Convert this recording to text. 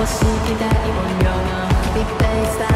pursuit that you want, your big things that